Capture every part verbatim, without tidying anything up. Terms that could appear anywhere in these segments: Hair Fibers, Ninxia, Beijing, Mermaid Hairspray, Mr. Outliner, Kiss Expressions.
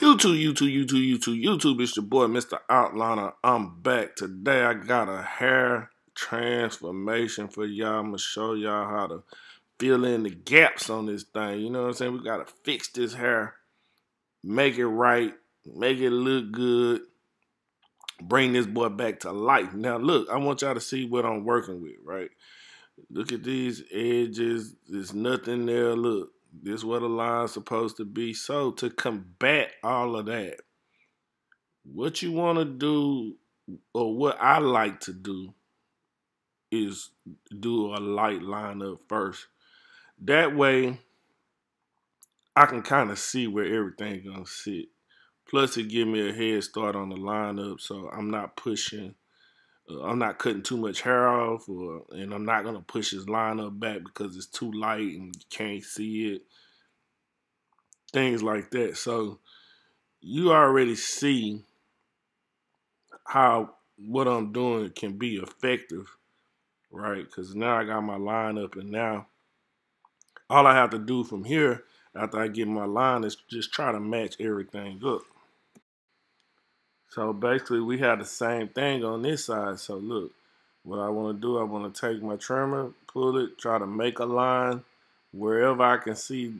YouTube, YouTube, YouTube, YouTube, YouTube, it's your boy, Mister Outliner. I'm back. Today, I got a hair transformation for y'all. I'm going to show y'all how to fill in the gaps on this thing. You know what I'm saying? We got to fix this hair, make it right, make it look good, bring this boy back to life. Now, look, I want y'all to see what I'm working with, right? Look at these edges. There's nothing there. Look. This is where the line's supposed to be. So to combat all of that, what you want to do, or what I like to do, is do a light line up first. That way, I can kind of see where everything's going to sit. Plus, it gives me a head start on the line up, so I'm not pushing. Uh, I'm not cutting too much hair off, or, and I'm not going to push this line up back because it's too light and you can't see it. Things like that. So you already see how what I'm doing can be effective, right? Because now I got my line up, and now all I have to do from here after I get my line is just try to match everything up. So basically, we have the same thing on this side. So look, what I want to do, I want to take my trimmer, pull it, try to make a line wherever I can see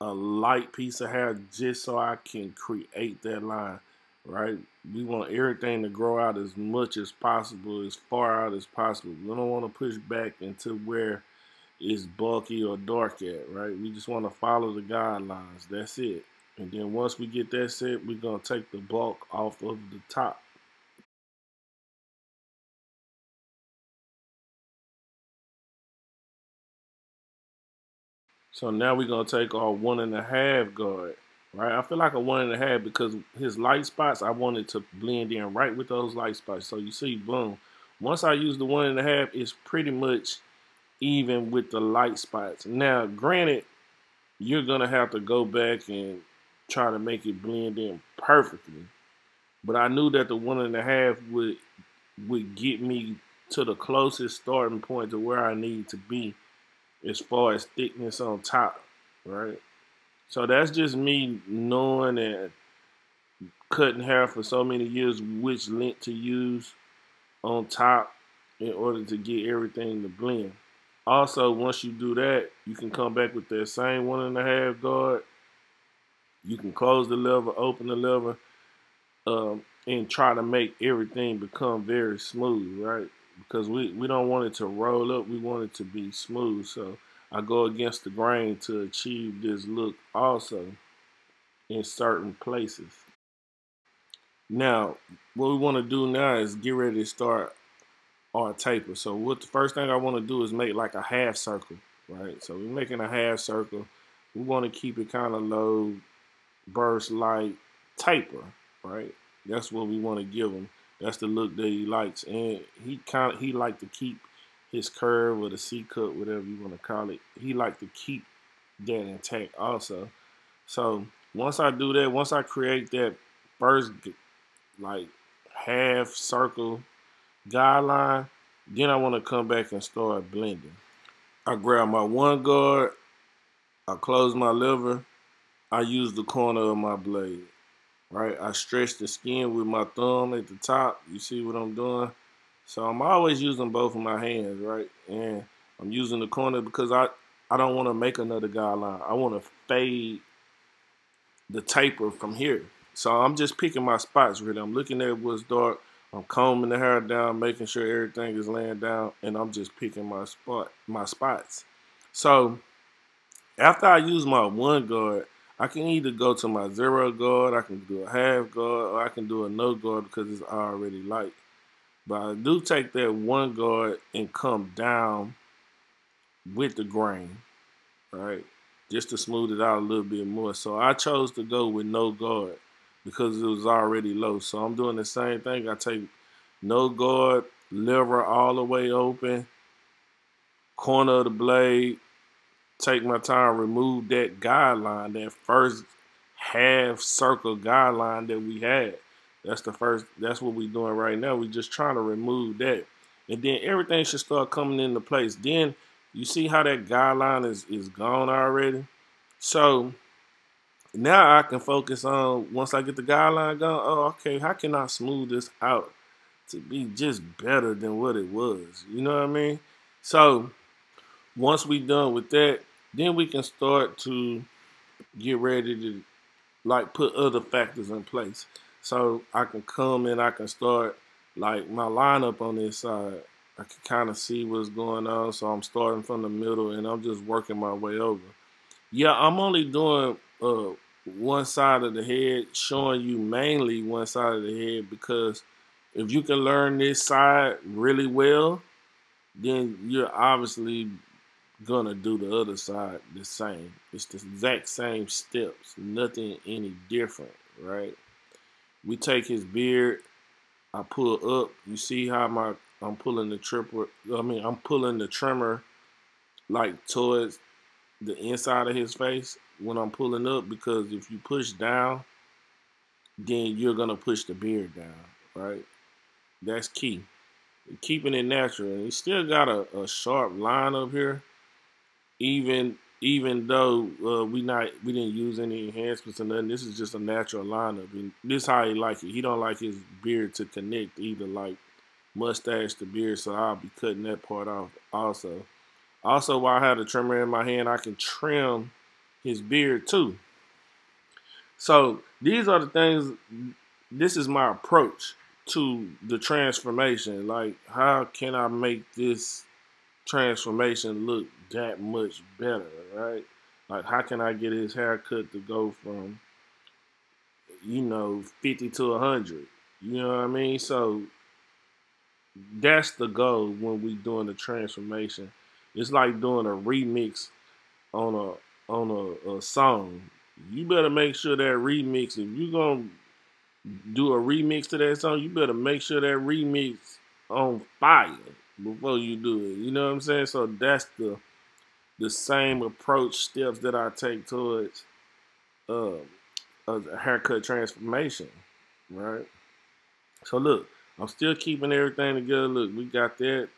a light piece of hair just so I can create that line, right? We want everything to grow out as much as possible, as far out as possible. We don't want to push back into where it's bulky or dark at, right? We just want to follow the guidelines. That's it. And then once we get that set, we're going to take the bulk off of the top. So now we're going to take our one and a half guard, right? I feel like a one and a half because his light spots, I wanted to blend in right with those light spots. So you see, boom. Once I use the one and a half, it's pretty much even with the light spots. Now, granted, you're going to have to go back and try to make it blend in perfectly. But I knew that the one and a half would, would get me to the closest starting point to where I need to be as far as thickness on top, right? So that's just me knowing and cutting hair for so many years which length to use on top in order to get everything to blend. Also, once you do that, you can come back with that same one and a half guard. You can close the lever, open the lever, um, and try to make everything become very smooth, right? Because we, we don't want it to roll up. We want it to be smooth. So I go against the grain to achieve this look also in certain places. Now, what we want to do now is get ready to start or a taper. So what the first thing I want to do is make like a half circle, right? So we're making a half circle. We want to keep it kind of low, burst light, taper, right? That's what we want to give him. That's the look that he likes, and he kind of he like to keep his curve or the C cut, whatever you want to call it. He like to keep that intact also. So once I do that, once I create that first like half circle guideline, then I want to come back and start blending. I grab my one guard, I close my lever, I use the corner of my blade, right? I stretch the skin with my thumb at the top. You see what I'm doing? So I'm always using both of my hands, right? And I'm using the corner because I, I don't want to make another guideline. I want to fade the taper from here. So I'm just picking my spots, really. I'm looking at what's dark. I'm combing the hair down, making sure everything is laying down, and I'm just picking my spot, my spots. So after I use my one guard, I can either go to my zero guard, I can do a half guard, or I can do a no guard because it's already light. But I do take that one guard and come down with the grain, right? Just to smooth it out a little bit more. So I chose to go with no guard because it was already low. So I'm doing the same thing. I take no guard, lever all the way open, corner of the blade, take my time, remove that guideline, that first half circle guideline that we had. That's the first, that's what we're doing right now. We're just trying to remove that. And then everything should start coming into place. Then you see how that guideline is, is gone already? So now I can focus on, once I get the guideline going, oh, okay, how can I smooth this out to be just better than what it was? You know what I mean? So once we're done with that, then we can start to get ready to, like, put other factors in place. So I can come and I can start, like, my lineup on this side. I can kind of see what's going on. So I'm starting from the middle and I'm just working my way over. Yeah, I'm only doing uh, one side of the head, showing you mainly one side of the head, because if you can learn this side really well, then you're obviously gonna do the other side the same. It's the exact same steps, nothing any different, right? We take his beard, I pull up. You see how my I'm pulling the tripper. I mean, I'm pulling the trimmer like towards the inside of his face when I'm pulling up, because if you push down, then you're gonna push the beard down, right? That's key. Keeping it natural. And he still got a, a sharp line up here, even even though uh, we not we didn't use any enhancements or nothing. This is just a natural line up. And this is how he like it. He don't like his beard to connect either, like mustache to beard. So I'll be cutting that part off also. Also, while I have the trimmer in my hand, I can trim his beard too. So these are the things. This is my approach to the transformation. Like, how can I make this transformation look that much better, right? Like, how can I get his haircut to go from, you know, fifty to a hundred? You know what I mean? So that's the goal when we doing the transformation. It's like doing a remix on a on a, a song. You better make sure that remix, if you're gonna do a remix to that song, you better make sure that remix on fire before you do it. You know what I'm saying? So that's the the same approach, steps that I take towards uh, a haircut transformation, right? So look, I'm still keeping everything together. Look, we got that.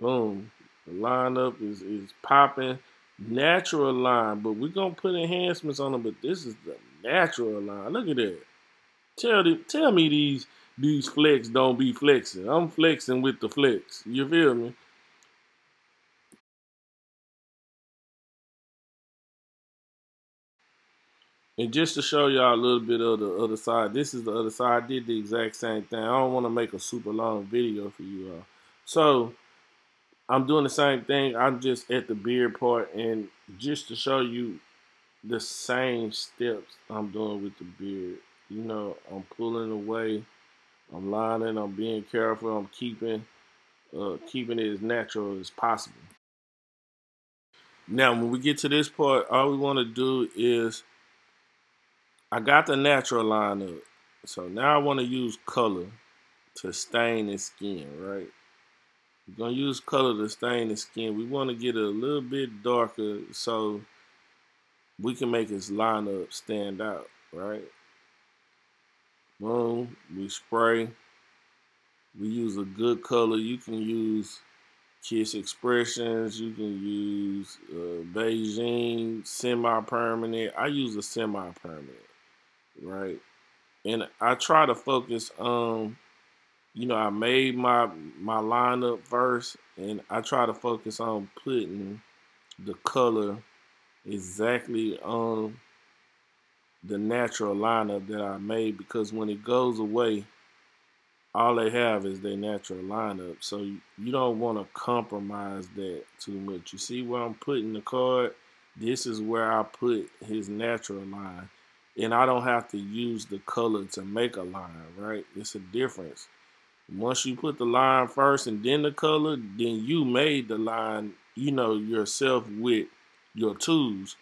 Boom. The lineup is, is popping. Natural line, but we're going to put enhancements on them, but this is the natural line. Look at that. Tell, the, tell me these these flex don't be flexing. I'm flexing with the flex. You feel me? And just to show y'all a little bit of the other side, this is the other side. I did the exact same thing. I don't want to make a super long video for you all. So I'm doing the same thing. I'm just at the beard part, and just to show you the same steps I'm doing with the beard. You know, I'm pulling away, I'm lining, I'm being careful, I'm keeping, uh, keeping it as natural as possible. Now, when we get to this part, all we want to do is, I got the natural line up. So now I want to use color to stain his skin, right? We're going to use color to stain his skin. We want to get it a little bit darker so we can make his line up stand out, right? Boom, we spray, we use a good color. You can use Kiss Expressions, you can use uh, Beijing, semi-permanent. I use a semi-permanent, right? And I try to focus on, you know, I made my, my lineup first, and I try to focus on putting the color exactly on the natural lineup that I made, because when it goes away, all they have is their natural lineup. So you, you don't want to compromise that too much. You see where I'm putting the card? This is where I put his natural line. And I don't have to use the color to make a line, right? It's a difference. Once you put the line first and then the color, then you made the line, you know, yourself with your tools.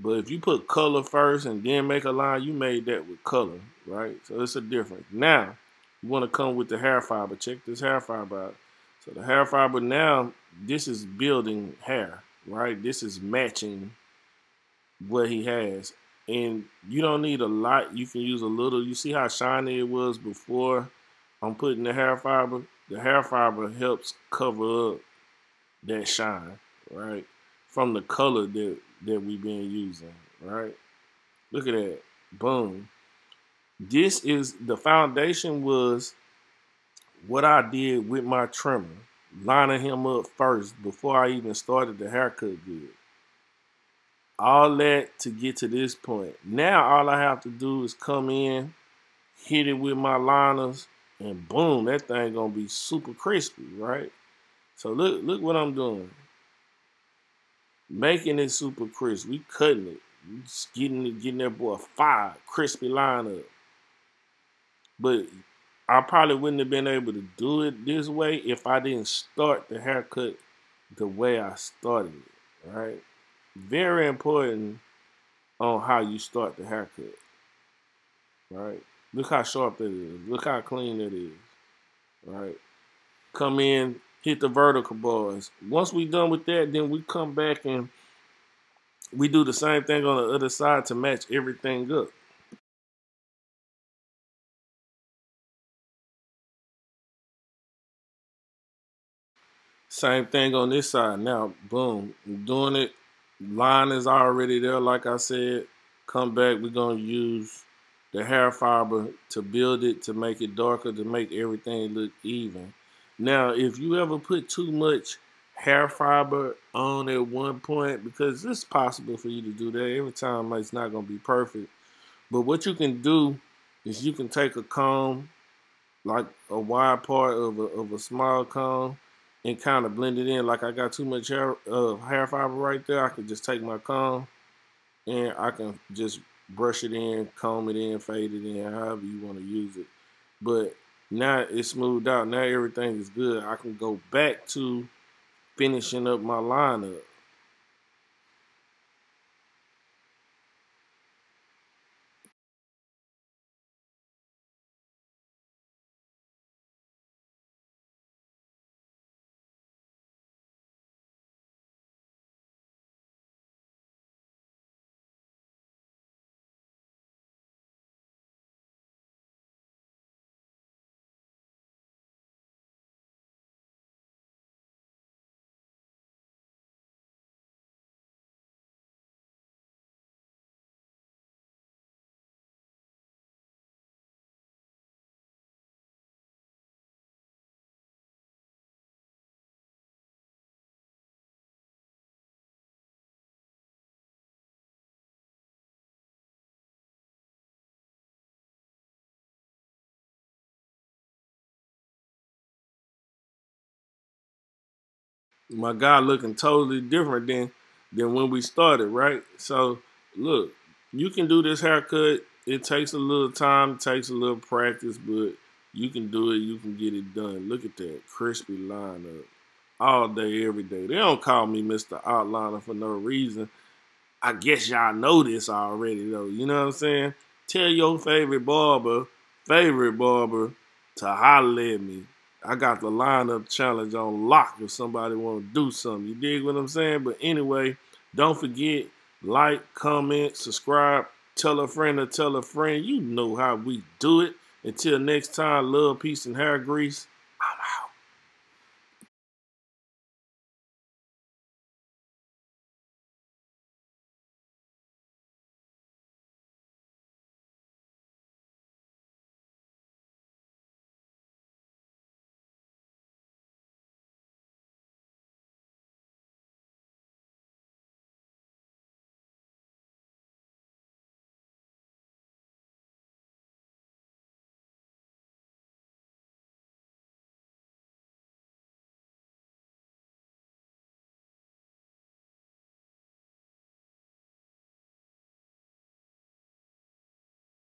But if you put color first and then make a line, you made that with color, right? So it's a difference. Now, you want to come with the hair fiber. Check this hair fiber out. So the hair fiber now, this is building hair, right? This is matching what he has. And you don't need a lot. You can use a little. You see how shiny it was before I'm putting the hair fiber? The hair fiber helps cover up that shine, right? From the color that that we've been using, right? Look at that. Boom. This is, the foundation was what I did with my trimmer, lining him up first before I even started the haircut good. All that to get to this point. Now all I have to do is come in, hit it with my liners, and boom, that thing gonna be super crispy, right? So look, look what I'm doing. Making it super crisp. We cutting it. We just getting it, getting that boy a fire, crispy line up. But I probably wouldn't have been able to do it this way if I didn't start the haircut the way I started it, right? Very important on how you start the haircut, right? Look how sharp that is. Look how clean that is, right? Come in, hit the vertical bars. Once we done with that, then we come back and we do the same thing on the other side to match everything up. Same thing on this side. Now, boom, I'm doing it. Line is already there, like I said. Come back, we're gonna use the hair fiber to build it, to make it darker, to make everything look even. Now, if you ever put too much hair fiber on at one point, because it's possible for you to do that, every time it's not gonna be perfect. But what you can do is you can take a comb, like a wide part of a, of a small comb, and kind of blend it in. Like I got too much hair, uh, hair fiber right there, I can just take my comb and I can just brush it in, comb it in, fade it in, however you want to use it. But now it's smoothed out, now everything is good. I can go back to finishing up my lineup. My guy looking totally different than than when we started, right? So look, you can do this haircut. It takes a little time, it takes a little practice, but you can do it, you can get it done. Look at that crispy lineup. All day, every day. They don't call me Mister Outliner for no reason. I guess y'all know this already though. You know what I'm saying? Tell your favorite barber, favorite barber to holler at me. I got the lineup challenge on lock if somebody want to do something. You dig what I'm saying? But anyway, don't forget, like, comment, subscribe, tell a friend or tell a friend. You know how we do it. Until next time, love, peace, and hair grease.